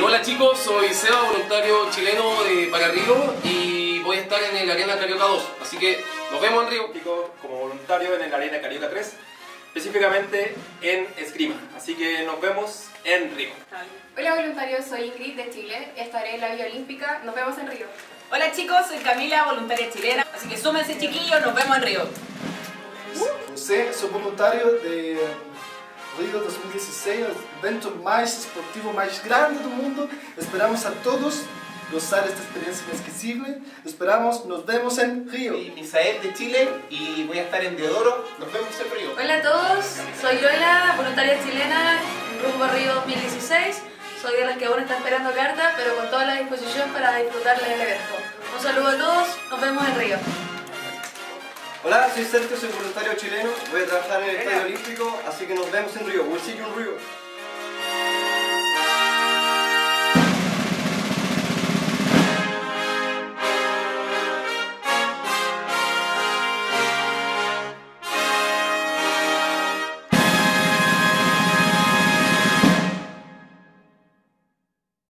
Hola chicos, soy Seba, voluntario chileno de Para Río y voy a estar en el Arena Carioca 2, así que nos vemos en Río. Chicos, como voluntario en el Arena Carioca 3, específicamente en Esgrima, así que nos vemos en Río. Hola voluntarios, soy Ingrid de Chile, estaré en la Vía Olímpica, nos vemos en Río. Hola chicos, soy Camila, voluntaria chilena, así que súmense chiquillos, nos vemos en Río. José, soy voluntario de Río 2016, el evento más esportivo, más grande del mundo. Esperamos a todos gozar esta experiencia inesquecible. Esperamos, nos vemos en Río. Soy Misael de Chile y voy a estar en Deodoro. Nos vemos en Río. Hola a todos, soy Lola, voluntaria chilena, rumbo a Río 2016. Soy de las que aún está esperando carta, pero con toda la disposición para disfrutar del evento. Un saludo a todos, nos vemos en Río. Hola, soy Sergio, soy voluntario chileno, voy a trabajar en el Estadio Olímpico, así que nos vemos en Río. We'll see you in Río.